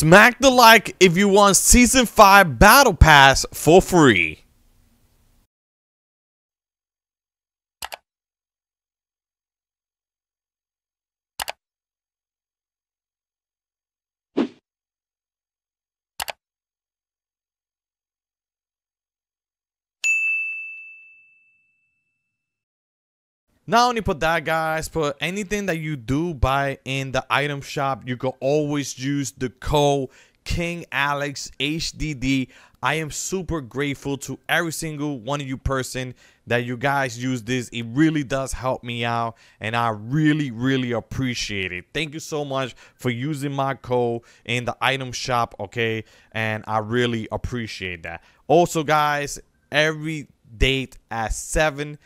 Smack the like if you want Season 5 Battle Pass for free. Not only put that, guys, but anything that you do buy in the item shop, you can always use the code KingAlexHDD. I am super grateful to every single one of you person that you guys use this. It really does help me out, and I really appreciate it. Thank you so much for using my code in the item shop, okay? And I really appreciate that. Also, guys, every date at 7:10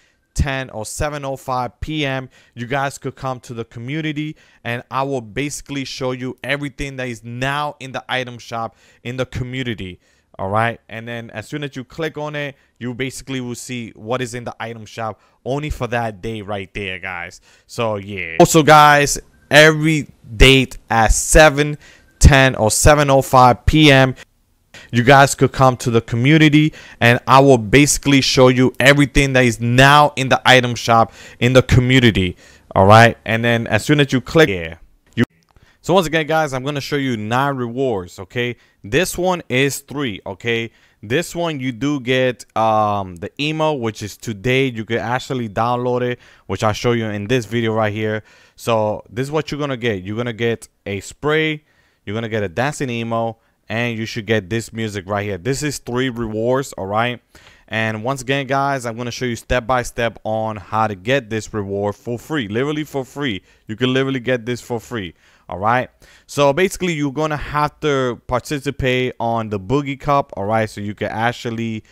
or 7:05 p.m. you guys could come to the community, and I will basically show you everything that is now in the item shop in the community. All right, and then as soon as you click on it, you basically will see what is in the item shop only for that day right there, guys. So yeah, also guys, every date at 7:10 or 7:05 p.m. you guys could come to the community, and I will basically show you everything that is now in the item shop in the community. All right, and then as soon as you click here, so once again, guys, I'm going to show you 9 rewards. Okay, this one is 3. Okay, this one you do get the email, which is today. You can actually download it, which I'll show you in this video right here. So this is what you're going to get. You're going to get a spray, you're going to get a dancing emo, and you should get this music right here. This is 3 rewards, all right? And once again, guys, I'm going to show you step by step on how to get this reward for free, literally for free. You can literally get this for free, all right? So basically, you're going to have to participate on the Boogie Cup, all right? So you can actually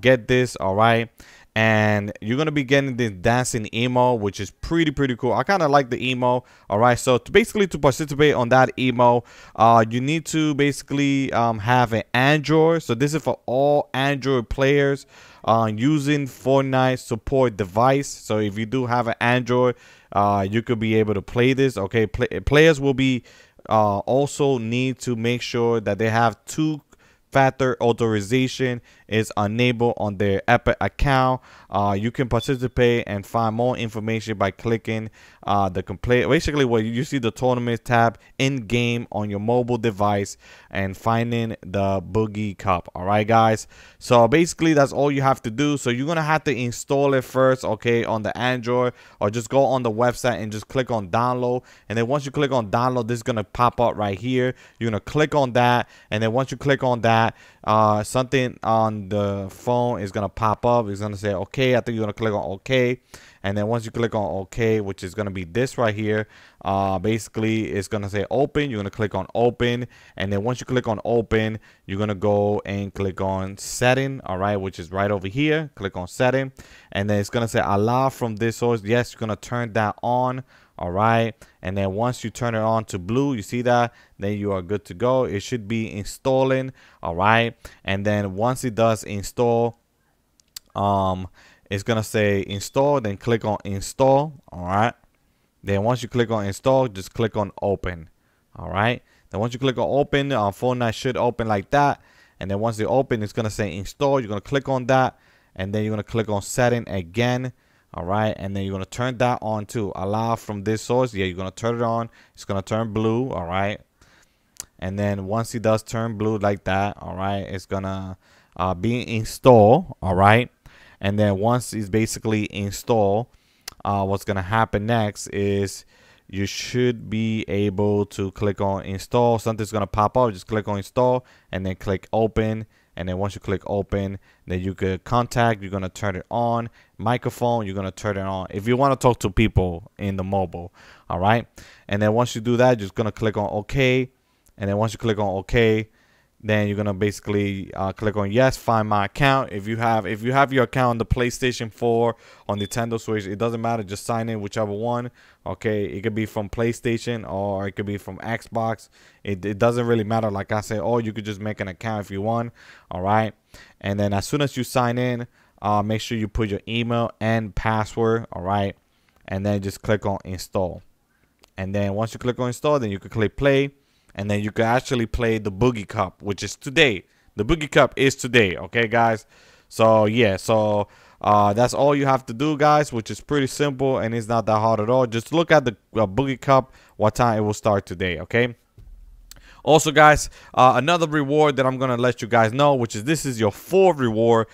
get this, all right? And you're going to be getting this dancing emo, which is pretty cool. I kind of like the emo. All right, so to participate on that emo, you need to basically have an Android. So this is for all Android players using Fortnite support device. So if you do have an Android, you could be able to play this, okay? Players will be also need to make sure that they have 2-factor authorization is enabled on their Epic account. You can participate and find more information by clicking the complete, basically where you see the tournament tab in game on your mobile device, and finding the Boogie Cup. All right, guys, so basically that's all you have to do. So you're gonna have to install it first, okay, on the Android, or just go on the website and just click on download. And then once you click on download, this is gonna pop up right here. You're gonna click on that, and then once you click on that, something on the phone is gonna pop up. It's gonna say okay. I think you're gonna click on okay, and then once you click on okay, which is gonna be this right here, basically it's gonna say open. You're gonna click on open, and then once you click on open, you're gonna go and click on setting, all right, which is right over here. Click on setting, and then it's gonna say allow from this source. Yes, you're gonna turn that on. All right, and then once you turn it on to blue, you see that, then you are good to go. It should be installing, all right, and then once it does install, it's gonna say install, then click on install, all right. Then once you click on install, just click on open, all right. Then once you click on open, Fortnite should open like that, and then once they open, it's gonna say install. You're gonna click on that, and then you're gonna click on setting again. All right, and then you're going to turn that on too. Allow from this source. Yeah, you're going to turn it on. It's going to turn blue, all right? And then once it does turn blue like that, all right, it's going to be installed, all right? And then once it's basically installed, what's going to happen next is you should be able to click on install. Something's going to pop up. Just click on install and then click open. And then once you click open, then you could contact, you're going to turn it on. Microphone, you're going to turn it on if you want to talk to people in the mobile. All right. And then once you do that, you're just going to click on OK. And then once you click on OK, then you're going to basically click on yes, find my account. If you have your account on the PlayStation 4, on Nintendo Switch, it doesn't matter. Just sign in whichever one. Okay, it could be from PlayStation or it could be from Xbox. It doesn't really matter. Like I said, or you could just make an account if you want. All right. And then as soon as you sign in, make sure you put your email and password. All right. And then just click on install. And then once you click on install, then you can click play. and then you can actually play the Boogie Cup, which is today. The Boogie Cup is today, okay, guys? So, yeah, so that's all you have to do, guys, which is pretty simple, and it's not that hard at all. Just look at the Boogie Cup, what time it will start today, okay? Also, guys, another reward that I'm going to let you guys know, which is this is your fourth reward,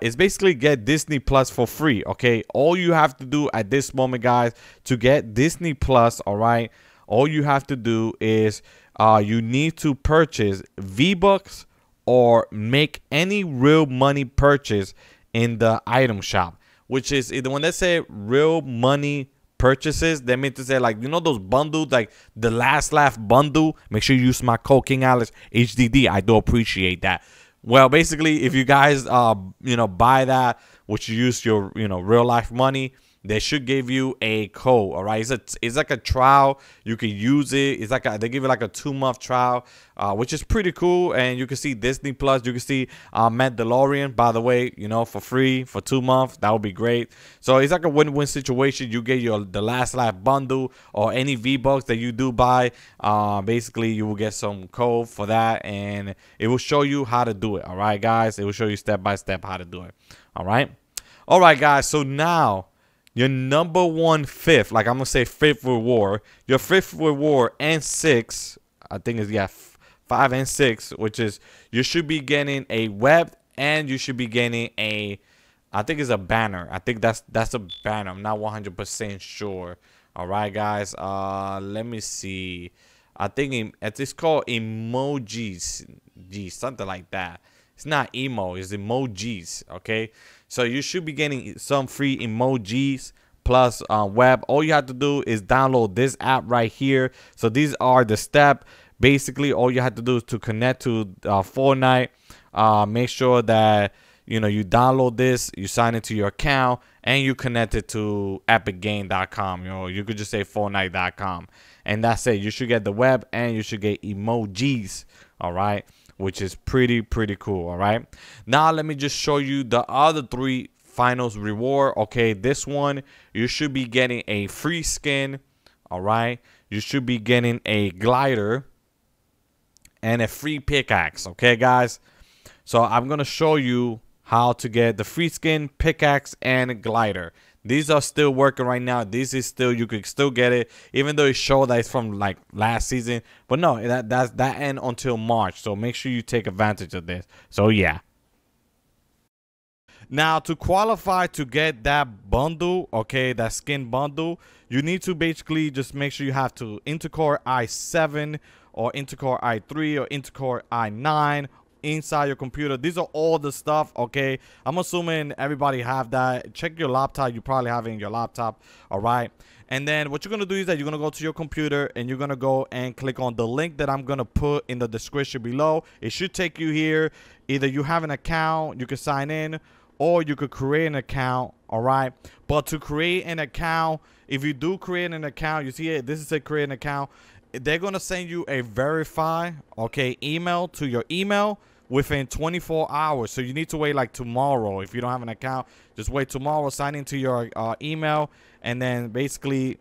is basically get Disney Plus for free, okay? All you have to do at this moment, guys, to get Disney Plus, all right, all you have to do is you need to purchase V-Bucks or make any real money purchase in the item shop, which is when they say real money purchases, that means to say, like, you know, those bundles, like the Last Laugh Bundle. Make sure you use my code KingAlexHDD. I do appreciate that. Well, basically, if you guys you know, buy that, which you use your, you know, real life money, they should give you a code. All right, it's like a trial. You can use it. It's like a, they give you like a 2-month trial, which is pretty cool. And you can see Disney Plus. You can see Mandalorian, by the way, you know, for free for 2 months. That would be great. So it's like a win-win situation. You get your the Last Laugh Bundle or any V-Bucks that you do buy. Basically, you will get some code for that, and it will show you how to do it. All right, guys, it will show you step by step how to do it. All right, guys. So now, your number one fifth, like I'm going to say fifth reward, your fifth reward and six, I think it's, yeah, 5 and 6, which is you should be getting a web and you should be getting a, I think it's a banner. I think that's a banner. I'm not 100% sure. All right, guys. Let me see. I think it's called emojis, something like that. It's not emo, it's emojis, okay? So you should be getting some free emojis plus web. All you have to do is download this app right here. So these are the steps. Basically, all you have to do is to connect to Fortnite. Make sure that, you know, you download this, you sign into your account, and you connect it to epicgame.com. You know, you could just say Fortnite.com. And that's it. You should get the web and you should get emojis, all right? Which is pretty cool. All right, now let me just show you the other 3 finals reward. Okay, this one you should be getting a free skin. All right, you should be getting a glider and a free pickaxe. Okay, guys, so I'm gonna show you how to get the free skin, pickaxe, and glider. These are still working right now. This is still, you could still get it, even though it showed that it's from like last season. But no, that end until March. So make sure you take advantage of this. So yeah. Now to qualify to get that bundle, okay, that skin bundle, you need to basically just make sure you have to Intel Core i7 or Intel Core i3 or Intel Core i9. Inside your computer. These are all the stuff, okay? I'm assuming everybody have that. Check your laptop. You probably have it in your laptop, all right? And then what you're going to do is that you're going to go to your computer and you're going to go and click on the link that I'm going to put in the description below. It should take you here. Either you have an account, you can sign in, or you could create an account, all right? But to create an account, if you do create an account, you see it, this is a create an account. They're going to send you a verify, okay, email to your email within 24 hours. So you need to wait like tomorrow. If you don't have an account, just wait tomorrow, sign into your email, and then basically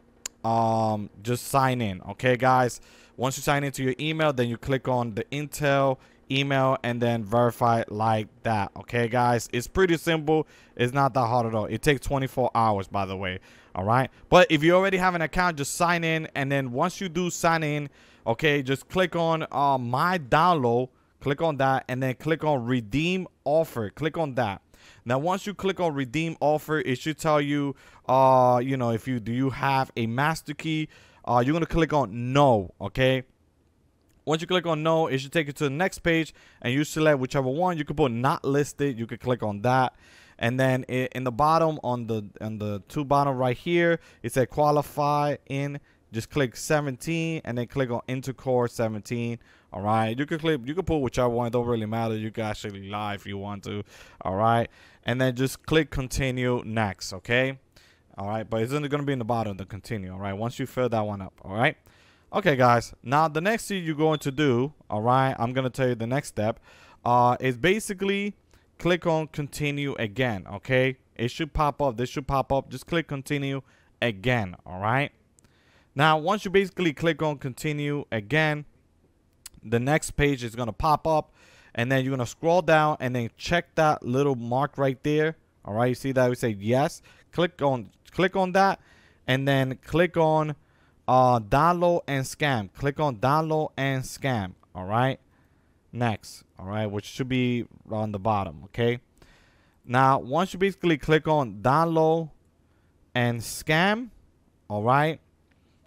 just sign in. Okay, guys, once you sign into your email, then you click on the Intel email and then verify like that. Okay, guys, it's pretty simple. It's not that hard at all. It takes 24 hours, by the way. All right, but if you already have an account, just sign in, and then once you do sign in, okay, just click on my download. Click on that and then click on redeem offer. Click on that. Now, once you click on redeem offer, it should tell you, you know, if you do you have a master key, you're going to click on no. Okay. Once you click on no, it should take you to the next page and you select whichever one. You could put not listed. You could click on that. And then in the bottom on the two bottom right here, it said qualify in. Just click 17 and then click on Intel Core 17. All right, you can click, you can pull whichever one, it don't really matter. You can actually lie if you want to. All right, and then just click continue next. Okay, all right, but it's only gonna be in the bottom to continue. All right, once you fill that one up. All right, okay, guys. Now the next thing you're going to do, all right, I'm gonna tell you the next step. Is basically click on continue again. Okay, it should pop up. This should pop up. Just click continue again. All right. Now once you basically click on continue again, the next page is going to pop up, and then you're going to scroll down and then check that little mark right there. All right, you see that we say yes, click on that, and then click on download and scan. Click on download and scan. All right, next. All right, which should be on the bottom. Okay, now once you basically click on download and scan, all right,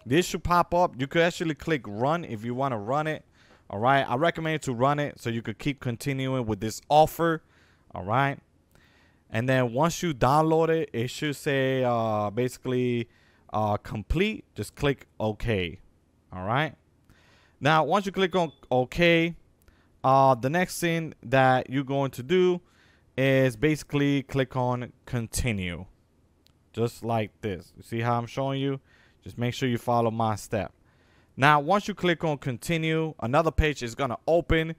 this should pop up. You could actually click run if you want to run it. All right, I recommend to run it so you could keep continuing with this offer. All right, and then once you download it, it should say basically complete. Just click OK. All right, now once you click on OK, the next thing that you're going to do is basically click on continue, just like this. You see how I'm showing you? Just make sure you follow my step. Now once you click on continue, another page is going to open,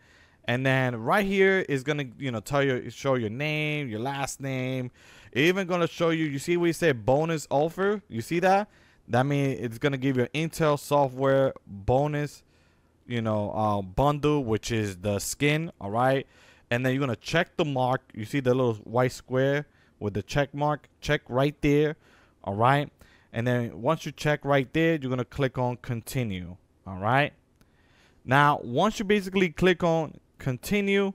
and then right here is going to, you know, tell you, show your name, your last name. It's even going to show you, you see we say bonus offer, you see that? That means it's going to give you an Intel software bonus, you know, bundle, which is the skin. All right, and then you're going to check the mark. You see the little white square with the check mark, check right there. All right, and then once you check right there, you're going to click on continue. All right, now once you basically click on continue,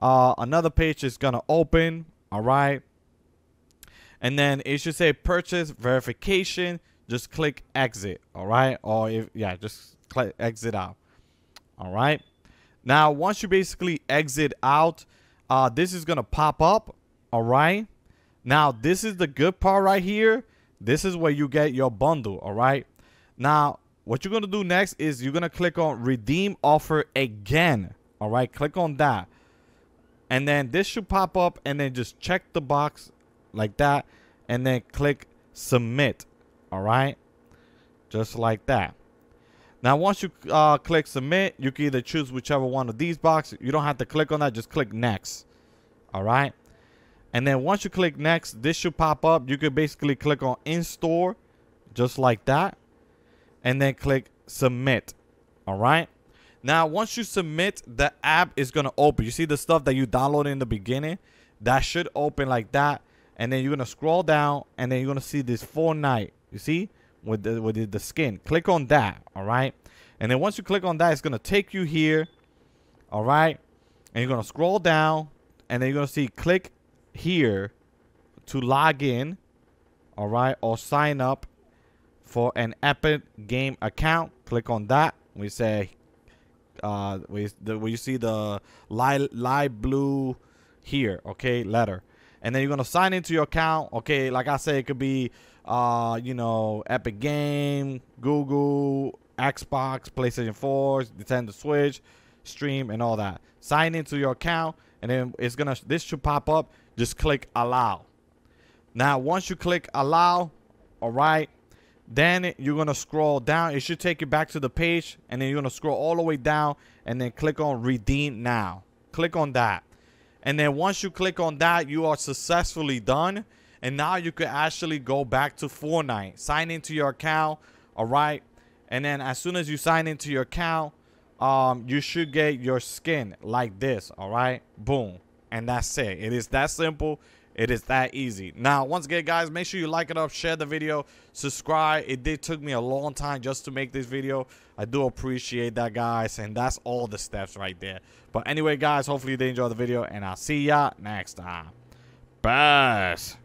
another page is going to open. All right, and then it should say purchase verification. Just click exit. All right, or if, yeah, just click exit out. All right, now once you basically exit out, this is going to pop up. All right, now this is the good part right here. This is where you get your bundle. All right, now what you're going to do next is you're going to click on redeem offer again. All right, click on that, and then this should pop up, and then just check the box like that, and then click submit. All right, just like that. Now once you click submit, you can either choose whichever one of these boxes. You don't have to click on that, just click next. All right, and then once you click next, this should pop up. You could basically click on in-store, just like that, and then click submit. All right, now once you submit, the app is going to open. You see the stuff that you downloaded in the beginning, that should open like that, and then you're going to scroll down, and then you're going to see this Fortnite, you see, with the skin. Click on that. All right, and then once you click on that, it's going to take you here. All right, and you're going to scroll down, and then you're going to see click here to log in. All right, or sign up for an Epic Game account. Click on that. We say where you see the light blue here, okay, letter, and then you're going to sign into your account. Okay, like I said, it could be you know, Epic Game, Google, Xbox, PlayStation 4, Nintendo Switch, Stream, and all that. Sign into your account, and then it's gonna, this should pop up. Just click allow. Now once you click allow, all right, then you're gonna scroll down. It should take you back to the page, and then you're gonna scroll all the way down, and then click on redeem now. Click on that, and then once you click on that, you are successfully done. And now you could actually go back to Fortnite, sign into your account. All right, and then as soon as you sign into your account, you should get your skin like this. All right, boom, and that's it. It is that simple. It is that easy. Now, once again, guys, make sure you like it up, share the video, subscribe. It did took me a long time just to make this video. I do appreciate that, guys, and that's all the steps right there. But anyway, guys, hopefully you did enjoy the video, and I'll see ya next time. Peace.